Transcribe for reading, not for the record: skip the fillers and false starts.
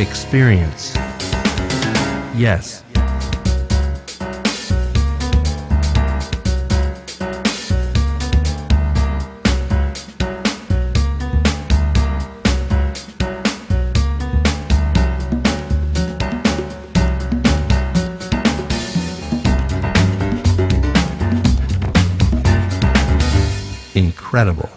experience. Yes. Incredible.